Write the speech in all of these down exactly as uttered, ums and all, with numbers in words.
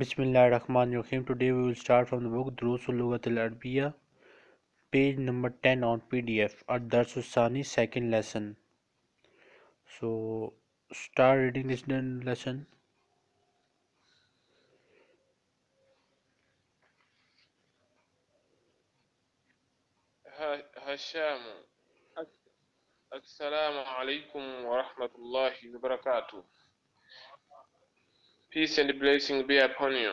Bismillahirrahmanirrahim. Today we will start from the book Duroos ul Lughatil Arabiyyah, page number ten on P D F, Ad-Darsus-Sani, second lesson. So start reading this lesson. Hisham, Assalamu alaikum wa rahmatullahi wa barakatuh. Peace and blessing be upon you.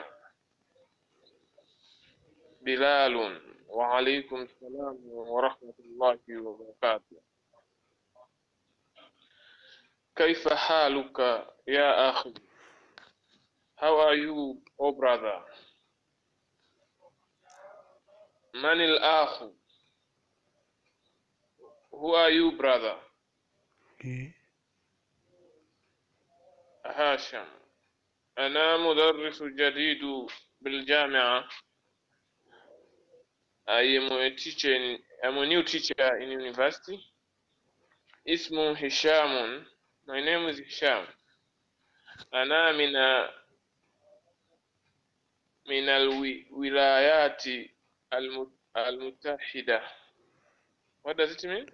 Bilalun wa alaykum salam wa rahmatullahi wa barakatuh. Kayfa haluka ya akhi? How are you, O brother? Man al akhu? Who are you, brother? Hisham. أنا مدرس جديد بالجامعة. I am a teacher. In, I'm a new teacher in university. اسمه هشام. My name is Hisham. أنا من من الولايات المتحدة. What does it mean?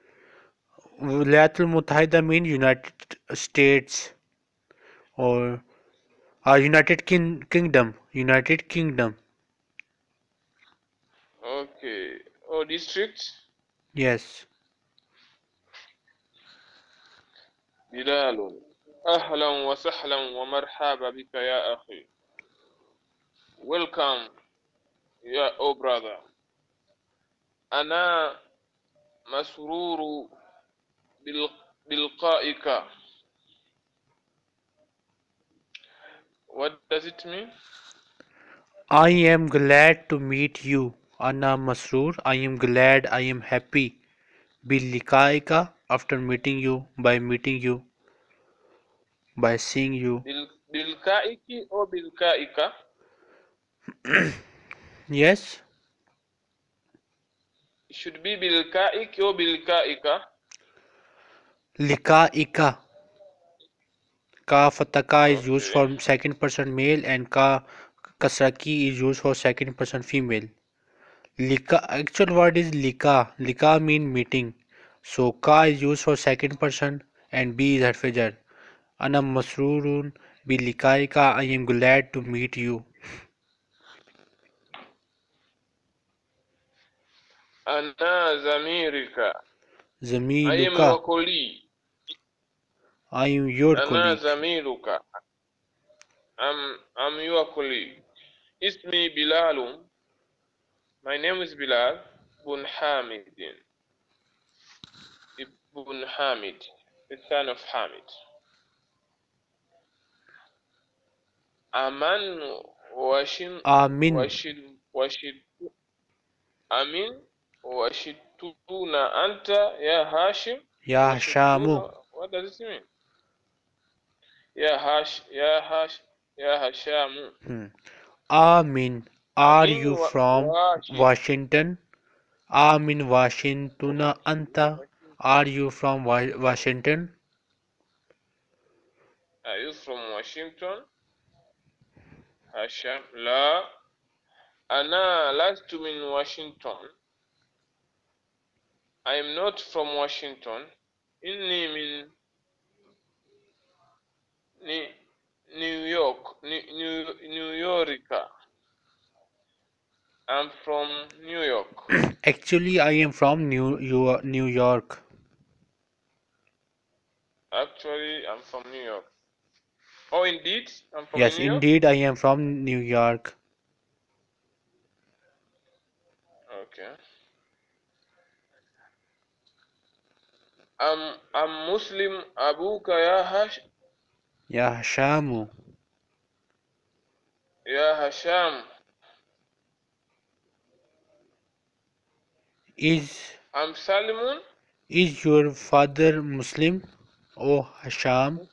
الولايات المتحدة means United States or Uh, United King Kingdom, United Kingdom. Okay. Oh, district? Yes. Bilal, ahlan wa sahlan wa marhaba bika ya akhi. Welcome, ya oh brother. Ana masruru bil bilqaika. What does it mean? I am glad to meet you. Ana Masroor. I am glad. I am happy. Bilikaika. After meeting you. By meeting you. By seeing you. Bilkaiki or Bilkaika? Yes. It should be Bilkaiki or Bilkaika? Likaika. Ka fataka is used for second person male and ka kasraki is used for second person female. Lika, actual word is lika. Lika mean meeting. So ka is used for second person and b is harfajar. Ana masroorun bi likaika. I am glad to meet you. Ana zamirika. Zamiluka. I am a colleague. I am your colleague. Ana I'm, I'm your colleague. Ismi Bilalum. My name is Bilal. Ibn Hamid. Ibn Hamid. The son of Hamid. Aman Washim. Amin. Washid. Amin. Washiduna Anta. Ya Hashim. Ya Shamu. What does it mean? Ya Hash, Ya Hash, Ya Hisham. Hmm. Amin, are Amin you from Washington? Washington? Amin Washington anta. Are you from wa Washington? Are you from Washington? Hisham la. Ana lastu min Washington. I am not from Washington. Inni min New York, New, New, New Yorker. I'm from New York. Actually, I am from New, New York. Actually, I'm from New York. Oh, indeed? I'm from yes, New York? Indeed, I am from New York. Okay. I'm, I'm Muslim. Abuka ya Hash. Ya Hisham. Ya Hisham. Is I'm Salman. Is your father Muslim? Oh Hisham.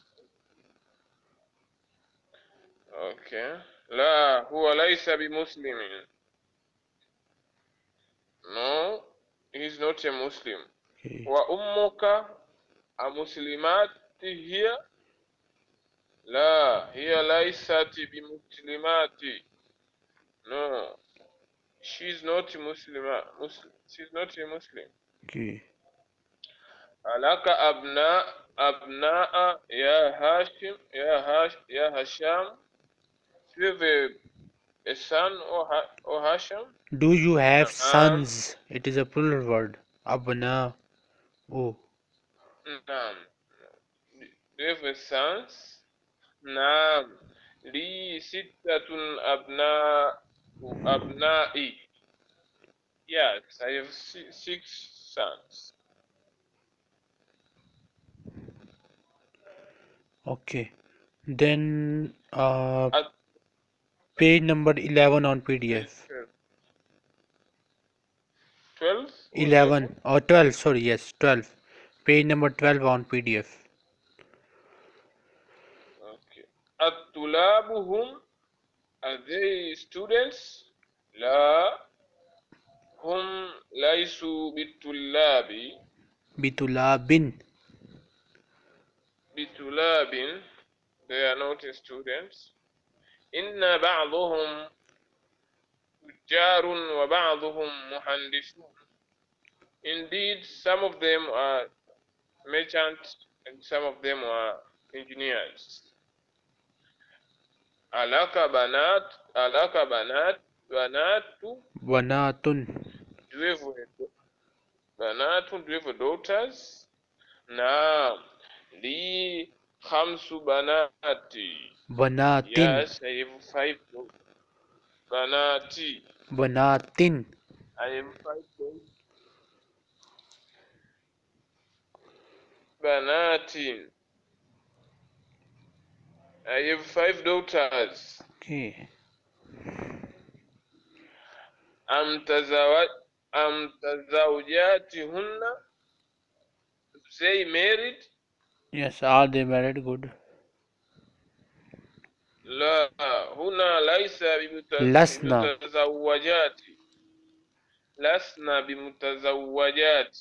Okay. La huwa laysa bi muslimin. No, he's not a Muslim. Okay. Wa ummuka a muslimat here. لا هي ليست بمسلمات. No, she's not Muslim. Muslim. She's not a Muslim. Okay. لك أبناء أبناء يا هاشم يا هاش يا هشام. Do you have a son or or Hasham? Do you have sons? It is a plural word. Abna. Oh. Naam. Do you have sons? Naam. Li sittatun abna abna'i. Yes, I have six sons. Okay. Then uh. At page number eleven on P D F. twelve? eleven or twelve, sorry, yes, twelve. Page number twelve on P D F. Okay. At-tulabuhum, are they students? La hum laysu bitulabi. Bitulabin. Bitulabin, they are not students. إن بعضهم تجار وبعضهم مهندسون. Indeed, some of them are merchants and some of them are engineers. ألك بنات ألك بنات بنات بنات بنات with daughters. نعم لي خمس بنات. Banatin. Yes, I have five. Banati. Banatin. I have five. Banatin. I have five daughters. Okay. Am tazawaj am tazawjatihunna. They married? Yes, are they married? Good. لا هنا ليس بمتزوجات لسنا بمتزوجات.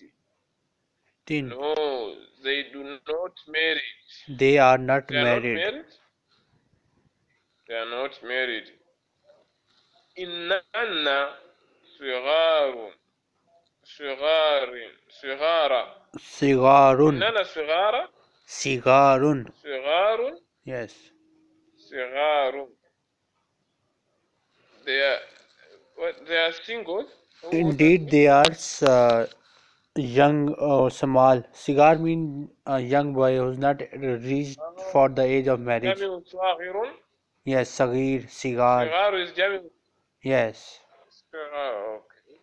No, they do not marry. They are not they married. Are not married. They are not married. إننا صغار صغار صغار صغار إننا صغار صغار صغار. Yes. They are what, they are single. Who indeed they are uh, young or small. Sigar means a young boy who's not reached for the age of marriage. Yes, Sagir, Sigar. Sigar is Jami. Yes. Sigar, okay.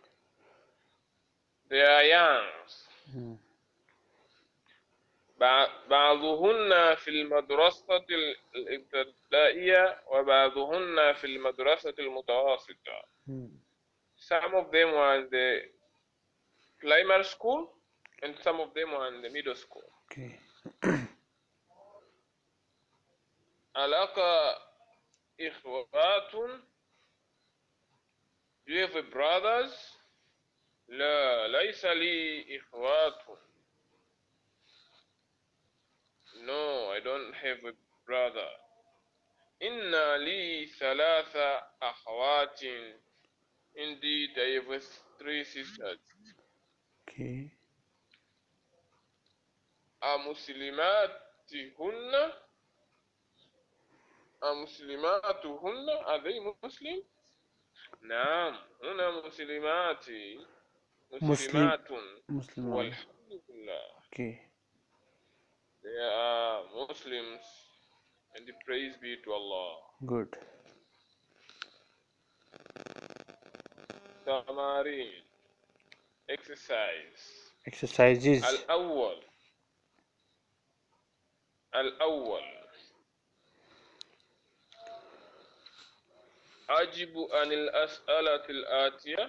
They are young. Hmm. بعضهن في المدرسة الابتدائية وبعضهن في المدرسة المتوسطة. Some of them were in the primary school and some of them were in the middle school. Okay. ألك إخوات. Do you have brothers? لا ليس لي إخوات. No, I don't have a brother. Inna li thalatha akhwatin. Indeed, I have three sisters. Okay. A muslimati hunna. A muslimatu hunna. Are they Muslim? Naam. Huna muslimati. Muslimatun. Muslim. Walhamdulillah. Okay. They are Muslims and the praise be to Allah. Good. Tamarin. Exercise. Exercises. Al-awwal. Al-awwal. Ajibu anil as'alatil atiyah.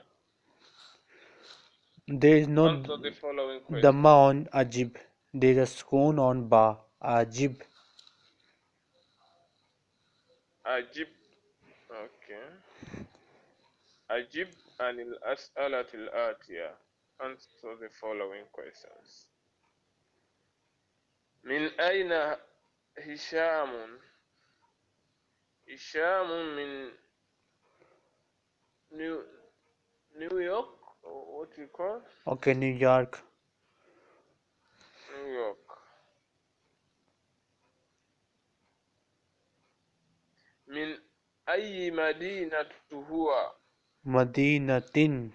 There is no answer the following question. Dhamma on ajib. There is a scone on ba. Ajib. Ajib. Okay. Ajib anil as'alatil atiyah. Answer the following questions. Min aina Hishamun. Hisham min New New York, or what you call? Okay, New York. New York. Min ayyi madinatu huwa? Madinatin.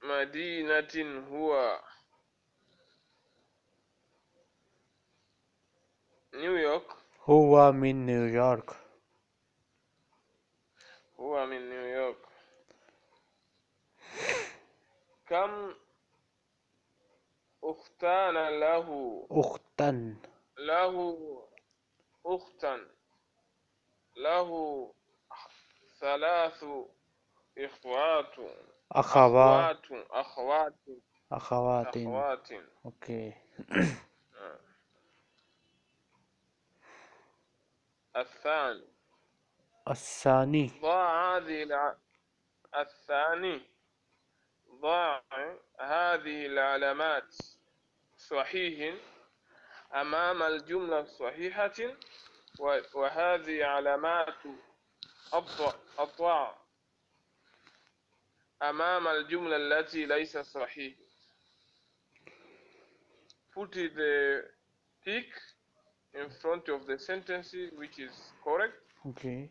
Madinatin huwa. New York. Huwa min New York. Huwa min New York. Kam ukhtana lahu? Ukhtan. Lahu ukhtan. Lahu thalathu ikhwatu. Akhawatu. Akhawatu. Akhawatin. Akhawatin. Okay. الثاني الثاني ضاع هذه الع... الثاني ضاع هذه العلامات صحيح أمام الجملة الصحيحة و... وهذه علامات أبطأ أبطأ أمام الجملة التي ليست صحيحة. Put the tick in front of the sentence which is correct, okay,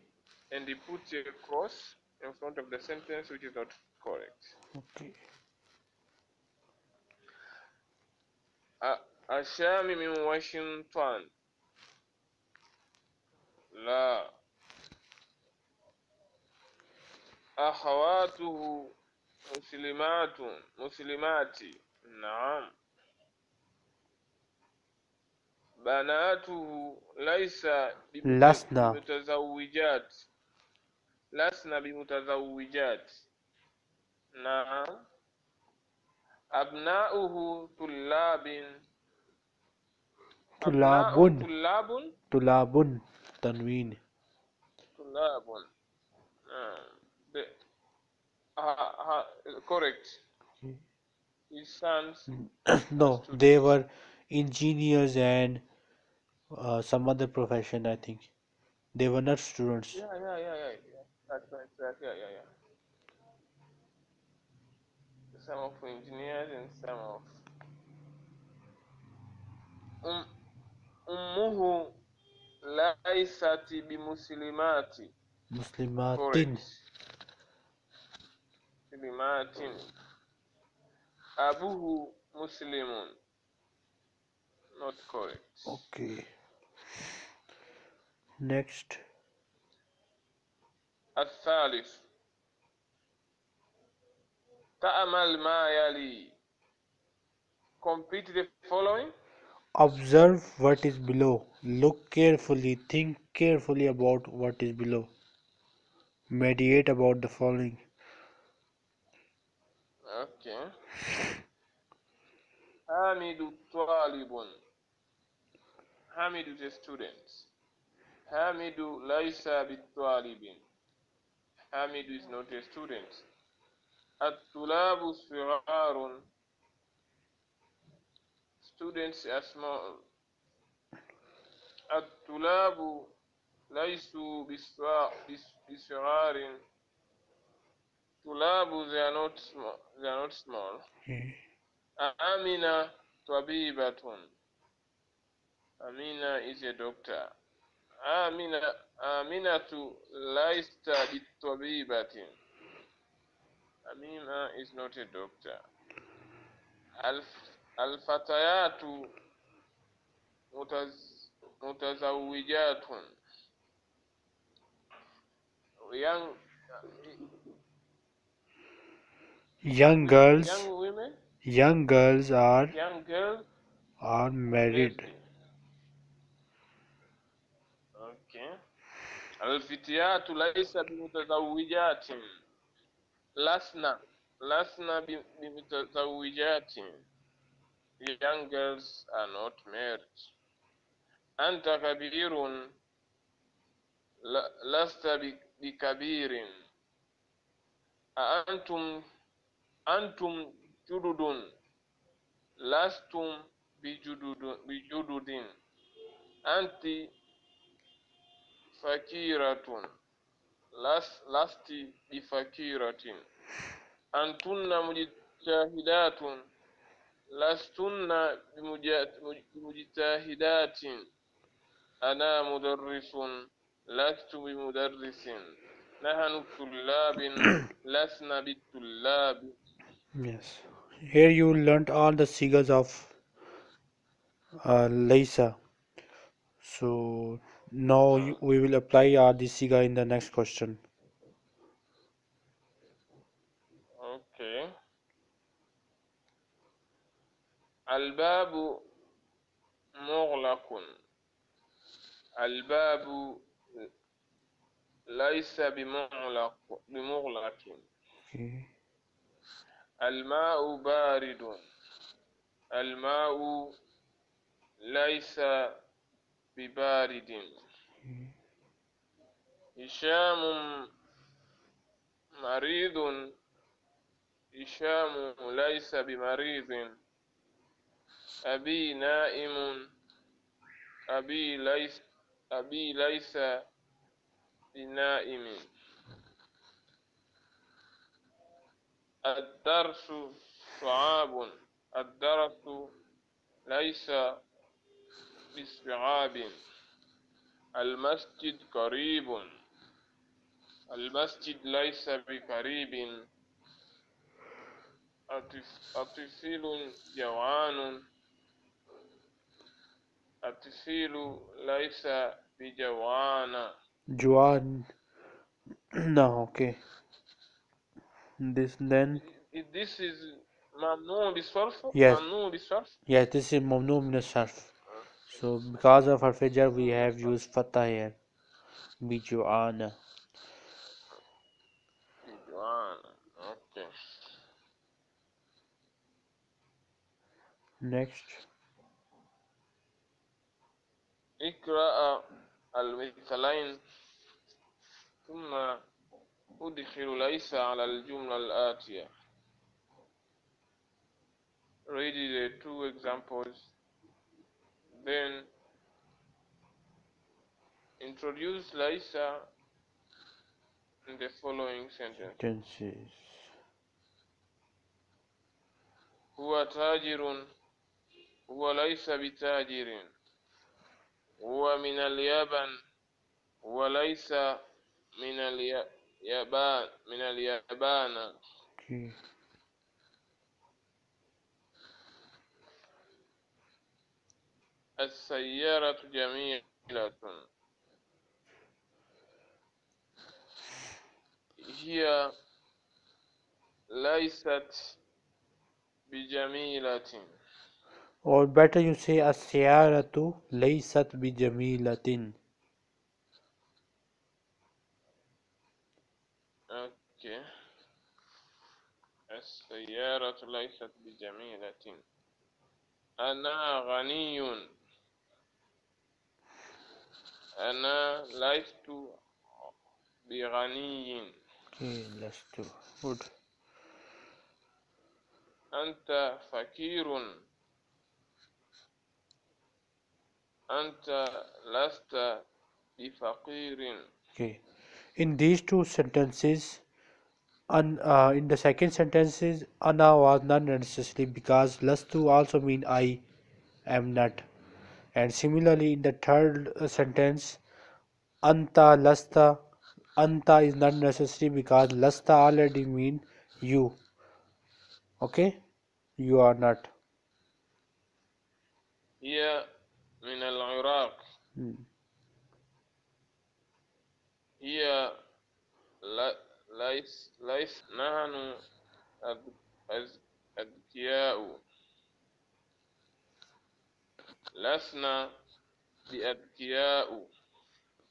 and he puts a cross in front of the sentence which is not correct. Okay. Ashami min Washington. La. Akhawatuhu muslimatun muslimati. Naam. بناته ليس بمتزوجات لسنا بمتزوجات. نعم. أبناؤه طلاب طلاب طلاب طلاب تنوين طلاب. نعم. Correct. His sons. No, they were engineers and Uh, some other profession, I think. They were not students. Yeah, yeah, yeah, yeah. yeah. That's right, that's right. Yeah, yeah, yeah. Some of engineers and some of. Um, ummuhu laisati bimuslimati. Muslimatin. Muslimatin. Abuhu muslimun. Not correct. Okay. Next. الثالث. تعمل ما يلي. Complete the following. Observe what is below. Look carefully. Think carefully about what is below. Meditate about the following. Okay. حامد طالب. Hamid is a student. Hamidu laisa bittalibin. Hamidu is not a student. At-tulabu sigarun. Students are small. At-tulabu laisu bisigarin. Tulabu, they are not small. They are not small. Amina tabibatun. Amina is a doctor. Amina, Aminatu laista bitabibatin. Amina is not a doctor. Al Alfatayatu mutaz mutazawijatun. Young young girls. Young women. Young girls are. Young girls are married. Al-fitiyatu laysa bimutazawijatin. Lasna. Lasna bimutazawijatin. The young girls are not married. Anta kabirun. Lasta bikabirin. Antum. Antum jududun. Lastum bijududin. Anti fakiratun. Last, lasti bi fakiratin. Antunna mujtahidatun. Lastunna mujtahidatin. Ana mudarrisun. Lastu bi mudarrisin. Nahanu tullabin. Lasna bi tullabi. Yes. Here you learnt all the sigas of uh, Laysa. So now we will apply uh, this siga in the next question. Okay. Al-babu mughlaqun. Al-babu laysa bimughlaqin. Okay. الماء بارد. الماء ليس ببارد. هشام مريض. هشام ليس بمريض. أبي نائم. أبي ليس أبي ليس بنائم. الدرس صعاب. الدرس ليس بصعاب. المسجد قريب. المسجد ليس بقريب. الطفل جوعان. الطفل ليس بجوعان. جوعان. No, okay. This then this is mamnu bisarf. Yes. Mamnu bisarf. Yes, this is mamnu min sarf. So because of harf jar we have used fatha here. Bijuana. Bijuana. Okay. Next. Iqra al-mithlayn thumma أدخل ليس على الجملة الآتية. Read the two examples, then introduce ليس in the following sentences. هو تاجر. هو ليس بتاجر. هو من اليابان. هو ليس من اليابان. يابان من اليابان. Okay. السيارة جميلة. هي ليست بجميلة. Or better you say السيارة ليست بجميلة. Okay. السيارة ليست بجميلة. أنا غني. أنا لست بغني. Okay, لست. Good. أنت فقير. أنت لست بفقير. Okay. In these two sentences, un, uh, in the second sentences, ana was not necessary because lastu also mean I am not. And similarly, in the third uh, sentence, anta lasta, anta is not necessary because lasta already mean you. Okay, you are not. Yeah, min al-Iraq. Hmm. هي ليس ليس نحن أذكياء. لسنا بأذكياء.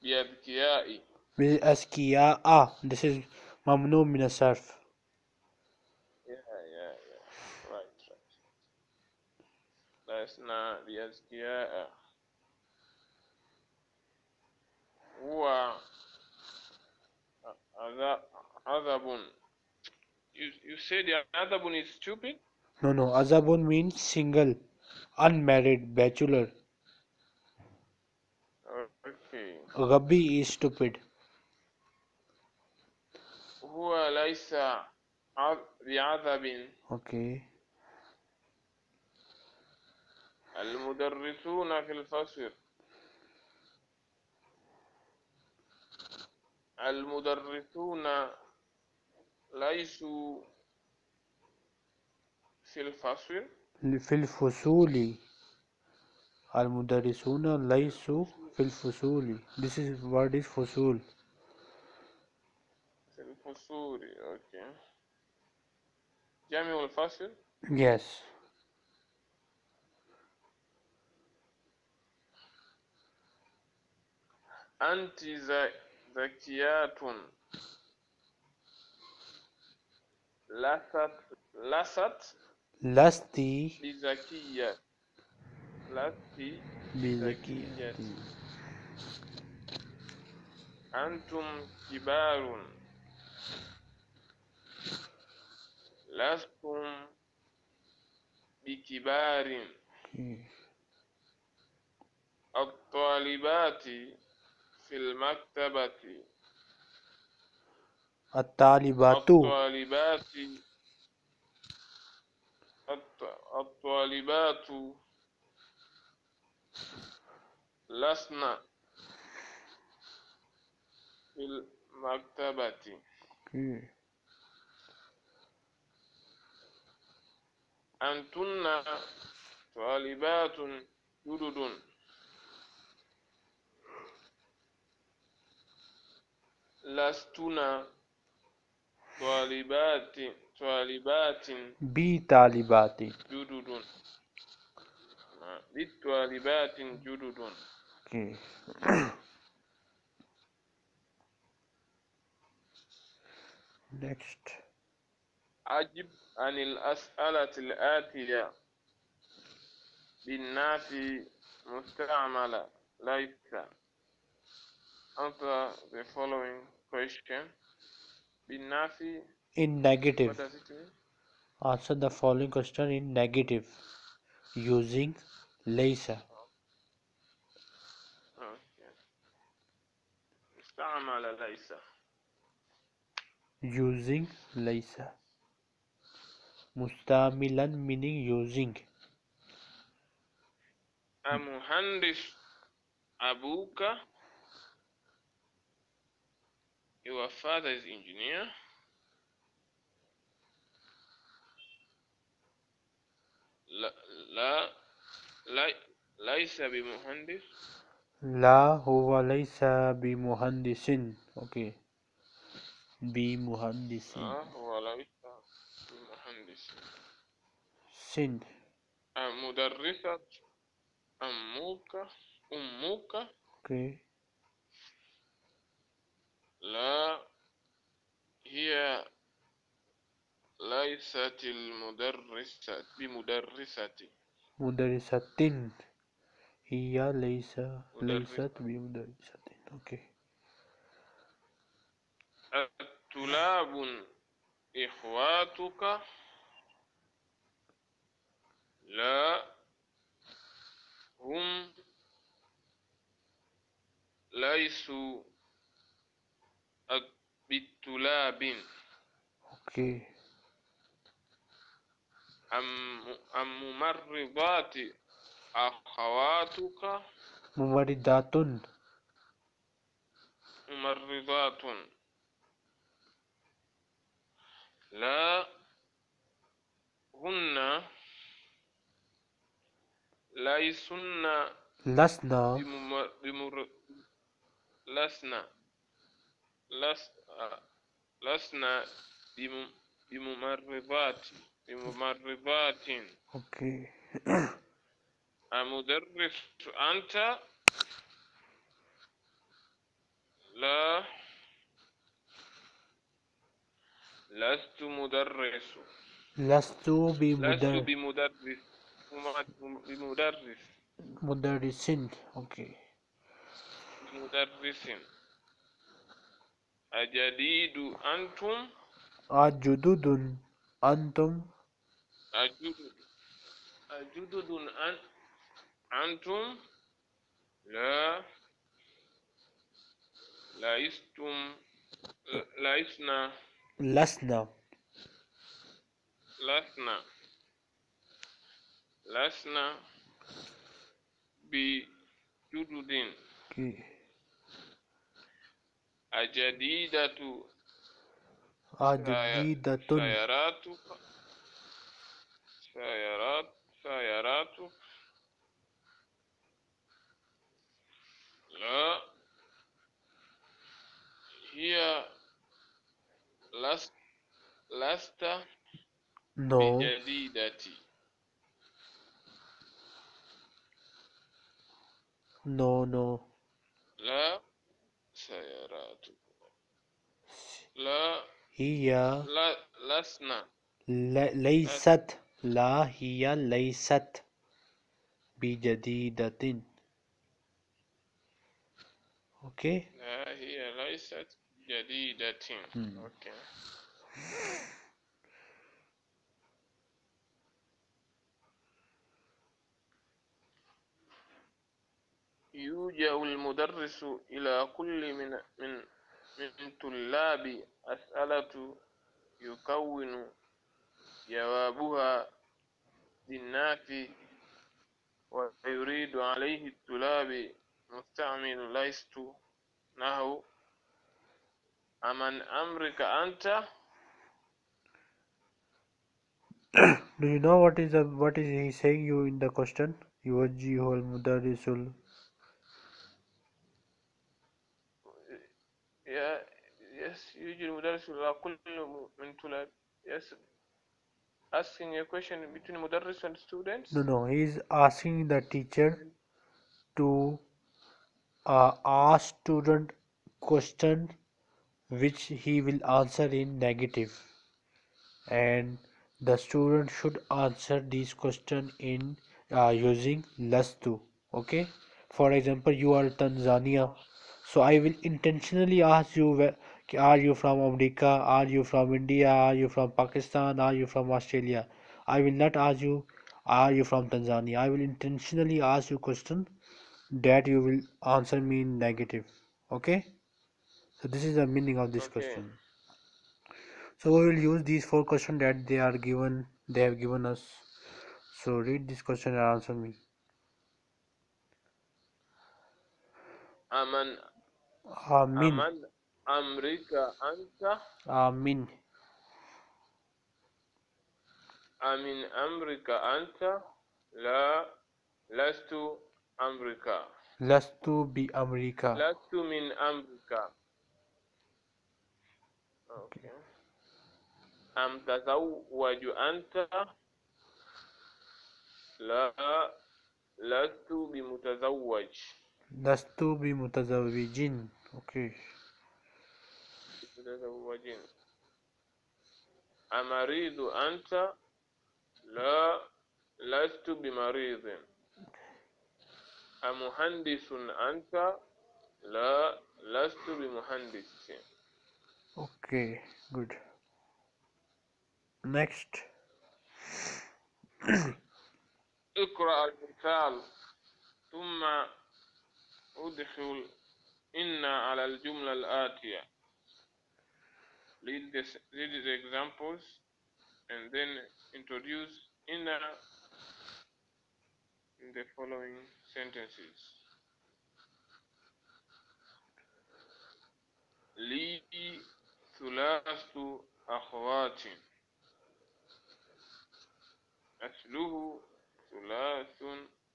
بأذكياء. بأذكياء. This is ممنوع من الصرف. Yeah, yeah, yeah. Right, right. لسنا بأذكياء. هو Azabun. You, you said Azabun is stupid? No, no. Azabun means single, unmarried, bachelor. Okay. Gabbi is stupid. Huwa laysa bi'adhabin. Okay. Al-mudarrisuna fil fasl. Al-mudarrisuna laysu fil fasl. Fil fusuli. Al-mudarrisuna laysu fil fusuli. This is what is fusul. Fil fusuli. Okay. Jami al fasl. Yes. Anti zakiyatun lasat lasat lasti bizakiya lasti bizakiya antum kibarun lastum bikibarin at-talibati fil maktabati at-talibatu at-talibati at-talibatu lasna fil maktabati. Okay. Antunna talibatun jududun lastuna talibati talibatin bi talibati jududun bi talibatin jududun. Okay. Next. Ajib anil as'alatil atiya bin nafi musta'amala laika. Answer the following question. Bin nafi in negative. What does it mean? Answer the following question in negative using laysa. Okay. Istamala laysa. Using laysa. Mustamilan meaning using. A muhandis abuka. Your father is engineer. La la la laisa bi muhandis. La huwa laisa bi muhandisin. Okay. Bi muhandisin. La huwa laisa bi muhandisin. Sin. Am mudarrisat ammuka ummuka. Okay. لا هي ليست المدرسة بمدرسة مدرسة هي ليس ليست بمدرسة. اوكي. الطلاب إخواتك لا هم ليسوا bitulabin. Okay. Am am mumarridati akhawatuka mumarridatun mumarridatun la hunna laysunna lasna lasna Las, uh, lasna bim, bimumarribati bimumarribatin. Okay. Amudarris anta la lastu mudarrisu lastu bimudarris bimudarris mudarrisin. Okay. Mudarrisin. Ajadidu antum ajududun antum ajududun antum la لَيْسْتُمْ لَيْسْنَا لَسْنَا لَسْنَا لَسْنَا بِجُدُدٍ أَجَدِيدَةُ أَجَدِيدَةٌ سَيَرَاتُ سَيَرَاتُ سَيَرَاتُ لا هي لست لست no. بجديدة no no لا سيارات لا هي لا لسنا لا ليست لا هي ليست بجديدة. Okay. لا هي ليست جديدة. Hmm. Okay. يوجه المدرس إلى كل من من من طلاب أسئلة يكون جوابها بالنافي ويريد عليه الطلاب مستعمل ليست نهو أمن أمرك أنت. Do you know what is a, what is he saying you in the question? يوجه المدرس ال Yeah, yes, يوجه المدرس إلى كل من طلاب. Yes, asking a question between مدرس and students. No, no, he is asking the teacher to Uh, ask student question which he will answer in negative, and the student should answer these question in uh, using lastu. Okay, for example, you are Tanzania, so I will intentionally ask you, where, are you from America, are you from India, are you from Pakistan, are you from Australia? I will not ask you are you from Tanzania. I will intentionally ask you question that you will answer me in negative. Okay, so this is the meaning of this okay. question. So we will use these four questions that they are given they have given us. So read this question and answer me. Aman Amin Aman Amrika Anta Amin Amin Amrika Anta La Lastu America. Lastu bi America. Lastu min America. Okay. Am tazawwaju anta? La lastu bi mutazawwaj. Lastu bi mutazawwijin. Okay. Mutazawwijin. Amaridu anta? La lastu bi maridin. أمهندس أنت؟ لا لست بمهندس. Okay, good. Next. اقرأ المثال ثم ادخل إن على الجملة الآتية. Read this, read the examples and then introduce إن in the following sentences. لي ثلاث أخوات. أصله ثلاث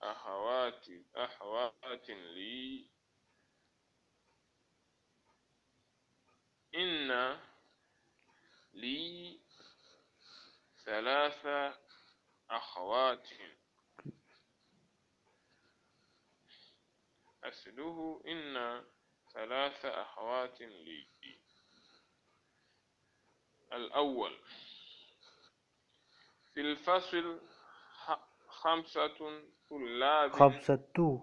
أخوات أخوات لي. إن لي ثلاث أخوات. أسأله إن ثلاث أخوات لي. الأول في الفصل خمسة طلاب خمسة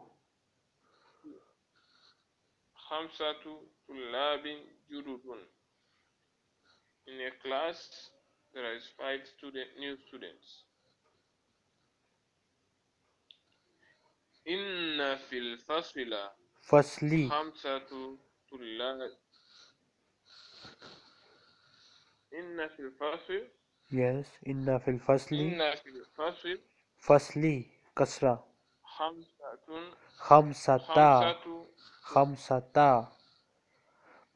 خمسة طلاب جدد. In a class there is five student new students. إن في الفصل فصلي خمسة الله إن في الفصل yes إن في الفصل إن في الفصل فصلي كسرة خمسة خمسة خمسة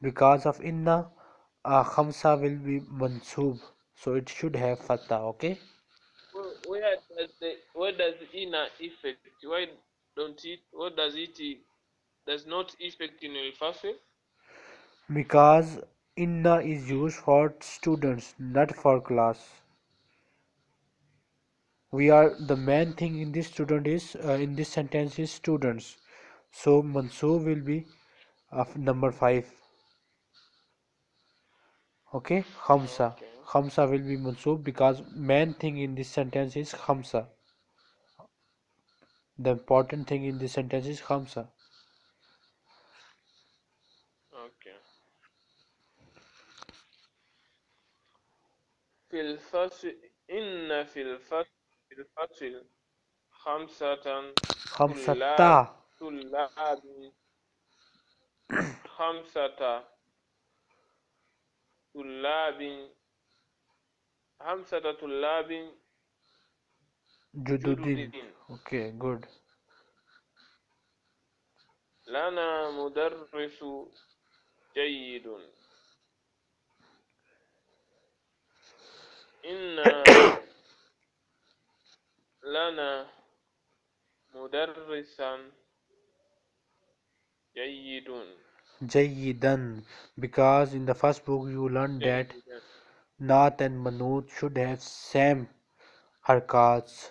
because of inna uh, khamsa will be mansoob, so it should have fatha. Okay, where does the where does inna effect, why don't it, what does it does not effect in al-fasl? Because inna is used for students, not for class. We are the main thing in this student is uh, in this sentence is students, so mansoob will be of number five. Okay, khamsa. Okay. Khamsa will be mansoob because main thing in this sentence is khamsa. The important thing in this sentence is khamsa. Okay. Fil fasl inna fil fasl khamsatan khamsata tullabin khamsata طلاب همسة طلاب جدد. Okay, good. لنا مدرس جيد إن لنا مدرسا جيد Jayidan, because in the first book you learned that Naat and Manut should have same harkats.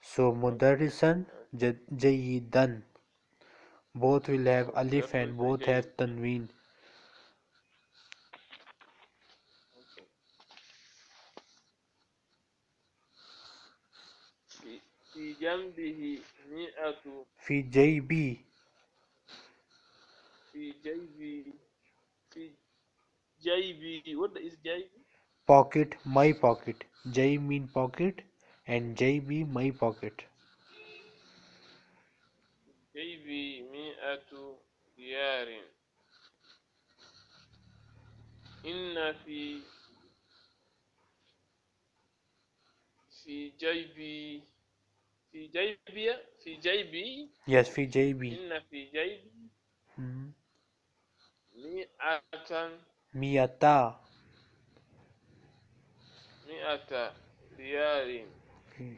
So Mudarrisan, Jayidan, both will have alif and both have tanween. Fi Jaybi. Jaybi. What is Jaybi? Pocket, my pocket. Jay mean pocket and Jaybi my pocket. Jaybi mi'atu diyarin. Inna fi fi Jaybi fi Jaybiya fi Jaybi. Yes, fi Jaybi. Inna fi Jaybi. Mm-hmm. Mi'atan Mi'ata Mi'ata Diyarin. Okay.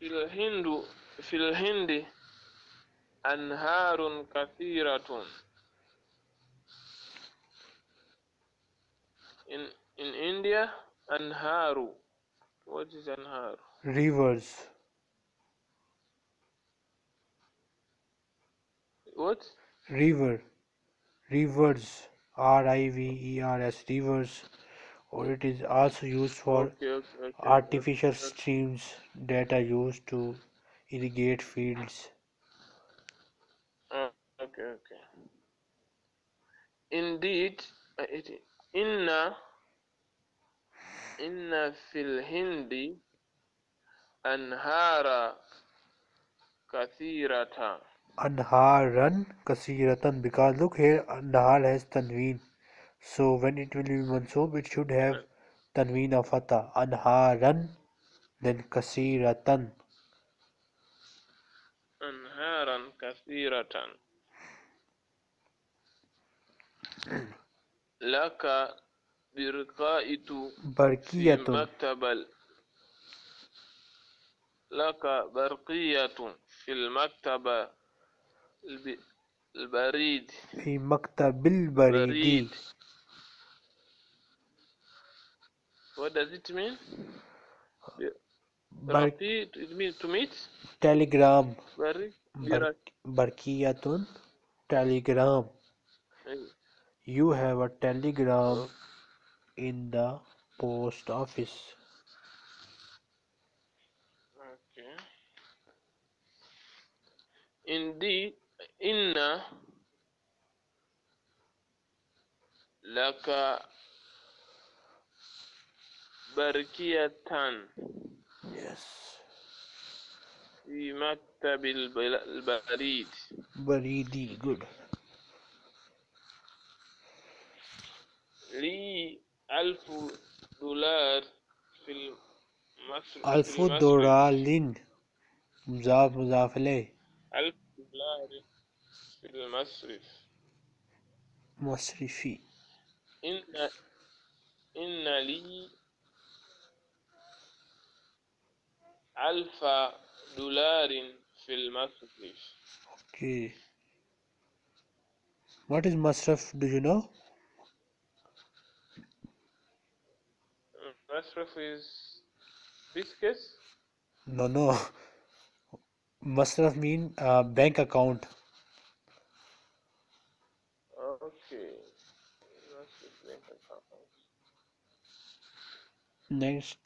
Fil Hindu Fil Hindi Anharun Kathiratun In in India Anharu. What is Anharu? Rivers. What? River. Rivers. R I V E R S. Rivers. Or it is also used for okay, okay, okay, artificial okay. streams that are used to irrigate fields. Uh, okay, okay. Indeed, it, inna, inna fil Hindi anhara kathirata. Anharan kasiratan, because look here, Anhar has tanween, so when it will be mansoob it should have tanween of fatha. Anharan, then kasiratan. Anharan kasiratan. Laka birqaitu barqiyatun maktabal. Laka barqiyatun fil maktaba البريد في مكتب البريد. What does it mean? Barqi, it means to meet? Telegram. Barqiyatun, telegram. You have a telegram in the post office. Okay. Indeed. Inna laka barqiyatan. Yes. في مكتب البريد. بريدي. Good. لي ألف دولار في مصر. ألف دولار لين. مضاف مضاف إليه. ألف دولار في المصرف. مصرفي. إن إن لي ألف دولار في المصرف. Okay. What is masraf? Do you know? Masraf is biscuits. No, no. Masraf mean uh, bank account. Okay. Masraf bank account. Next.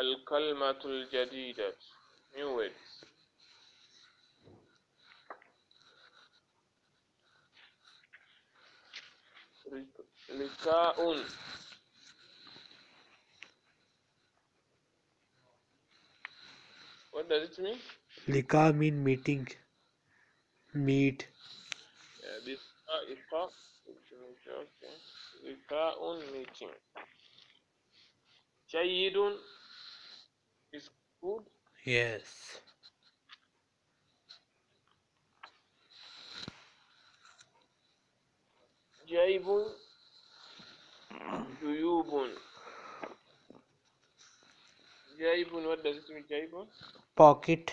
الكلمة الجديدة new words. لقاء what does it mean? لقاء mean meeting meet. Yeah, لقاء لقاء meeting. جيد is good. Yes. Jaybun, Juyubun. Jaybun, what does it mean? Jaybun? Pocket.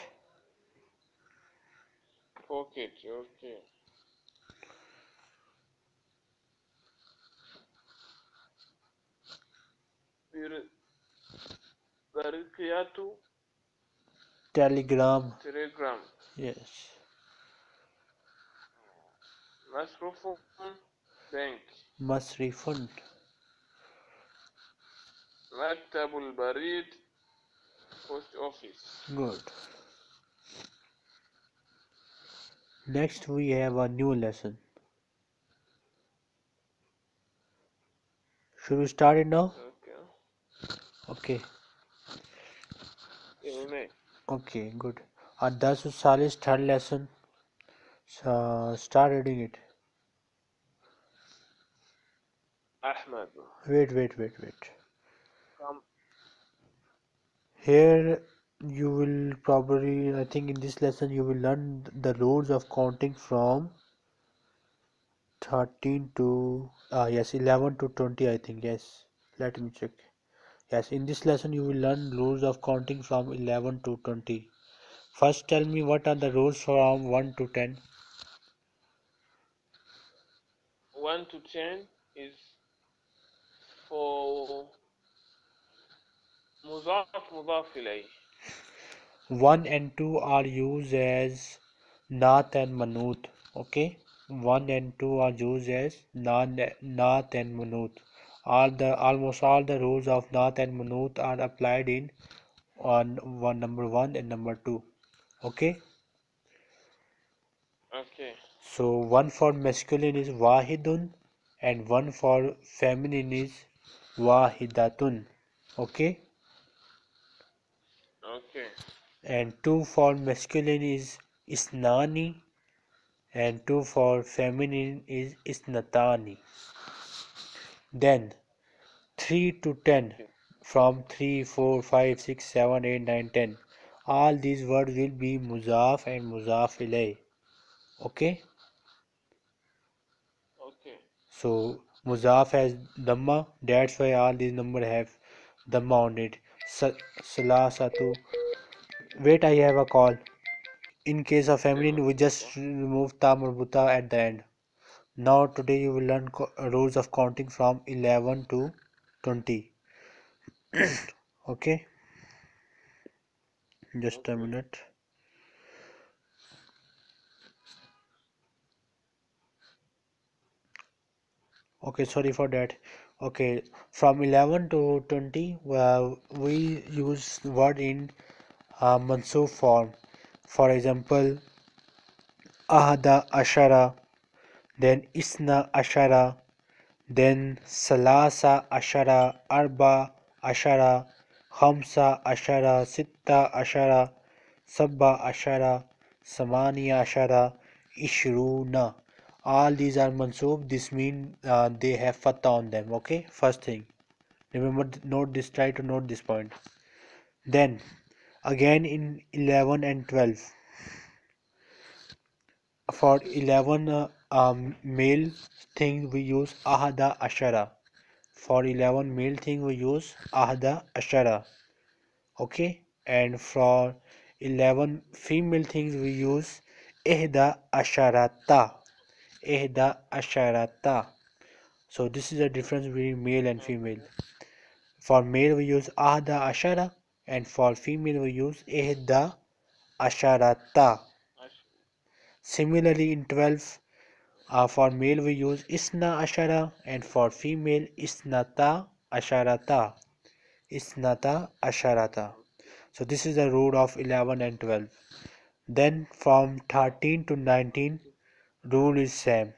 Pocket, okay. Barakiyatu. Telegram. Telegram. Yes. Masrufun. Bank. Masrifun. Maktabul Barid. Post office. Good. Next we have a new lesson. Should we start it now? Okay. Okay. Okay, good. Ad-Darsus-Sani's third lesson. So start reading it. Ahmed. Wait, wait, wait, wait. Come. Here you will probably, I think in this lesson you will learn the rules of counting from thirteen to, ah yes, eleven to twenty, I think, yes. Let me check. Yes, in this lesson you will learn rules of counting from eleven to twenty. First tell me what are the rules from one to ten. one to ten is for mudaf mudaf ilay. one and two are used as naat and manut. Okay, one and two are used as naat and manut. All the almost all the rules of naat and manut are applied in on one number one and number two. Okay. Okay. So one for masculine is wahidun and one for feminine is wahidatun. Okay. Okay. And two for masculine is isnani and two for feminine is isnatani. Then three to ten from three, four, five, six, seven, eight, nine, ten. All these words will be muzaf and muzaf ilay. Okay? Okay. So muzaf has dhamma, that's why all these numbers have dhamma on it. Salasatu. Wait, I have a call. In case of feminine, we just remove ta marbuta at the end. Now today you will learn rules of counting from eleven to twenty. Okay, just a minute. Okay, sorry for that. Okay, from eleven to twenty, well, we use word in uh, mansoob form. For example, ahada ashara, then isna ashara, then salasa ashara, arba ashara, خمسة عشرة، ستة عشرة، سبعة عشرة، ثمانية عشرة، عشرون. All these are mansoob. This means uh, they have fatha on them. Okay, first thing, remember, note this, try to note this point. Then again in eleven and twelve, for eleven uh, um, male thing we use ahada ashara. For eleven male thing we use ahada ashara. Okay, and for eleven female things we use ihda asharata. Ihda asharata. So this is the difference between male and female. For male we use ahda ashara, and for female we use ihda asharata. Similarly in twelve, uh, for male we use isna ashara, and for female isnata asharata. Isnata asharata. So this is the rule of eleven and twelve. Then from thirteen to nineteen, rule is same.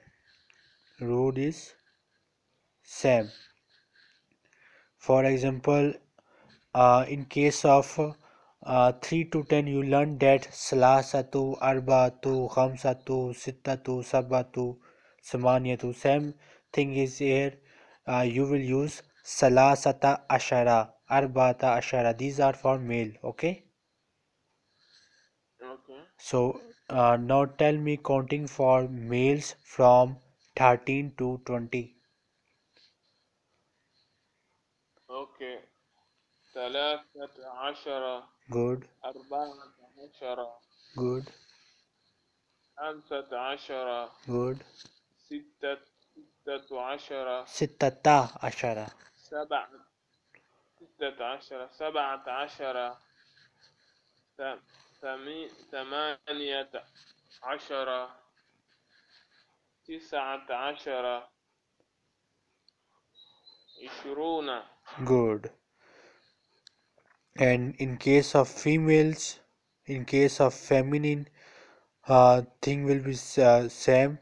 Rule is same. For example, uh, in case of uh, three to ten, you learn that salasatu, arbatu, khamsatu, sittatu, sabatu, samaniyatu. Same thing is here. Uh, you will use salasata ashara, arbata ashara. These are for male. Okay. Okay. So uh, now tell me counting for males from thirteen to twenty. Okay. ثلاثة عشرة. Good. أربعة عشرة. Good. خمسة عشرة. Good. ستة ستة عشرة. ستة عشرة. سبعة ستة عشرة. سبعة عشرة. ثمانية عشرة. تسعة عشرة. عشرون. Good. And in case of females, in case of feminine, uh, thing will be uh, same.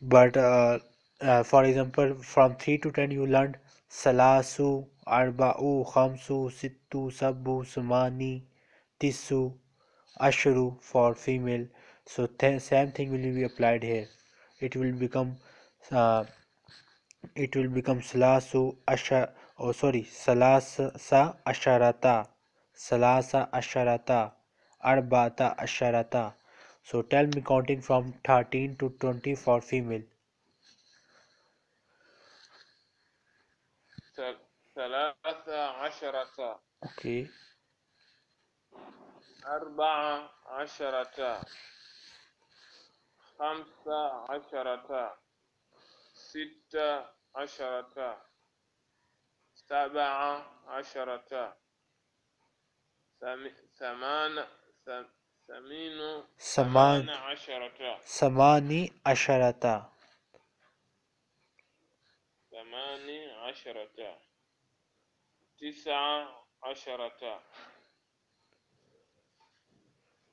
But uh, uh, for example, from three to ten you learned salasu, arba'u, khamsu, sittu, sabbu, sumani, tisu, ashru for female. So th same thing will be applied here. It will become uh, it will become salasu ashar. Oh, sorry, salasa asharata, salasa asharata, arbata asharata. So tell me counting from thirteen to twenty for female. Salasa asharata. Okay. Arba'a asharata. Khamsa asharata. Sitta asharata. سبعة عشرة. ثمان ثمين ثمان عشرة. ثماني عشرة. ثماني عشرة. تسعة عشرة.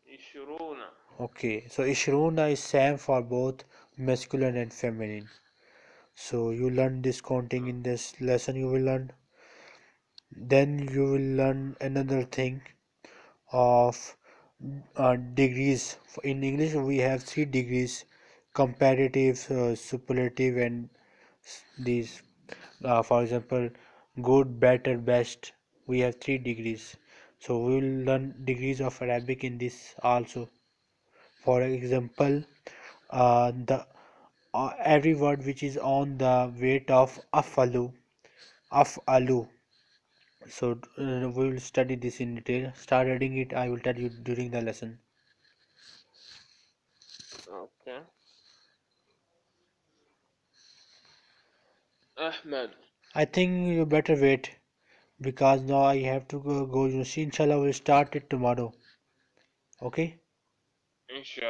عشرون. Okay, so عشرون is same for both masculine and feminine. So you learn this counting in this lesson. You will learn. Then you will learn another thing of uh, degrees. In English we have three degrees: comparative, uh, superlative, and these. Uh, for example, good, better, best. We have three degrees. So we will learn degrees of Arabic in this also. For example, uh, the uh, every word which is on the weight of afalu, afalu. So uh, we will study this in detail. Start reading it. I will tell you during the lesson. Okay. Ahmed, I think you better wait, because now I have to go. go. You see, inshallah, we will start it tomorrow. Okay. Inshallah.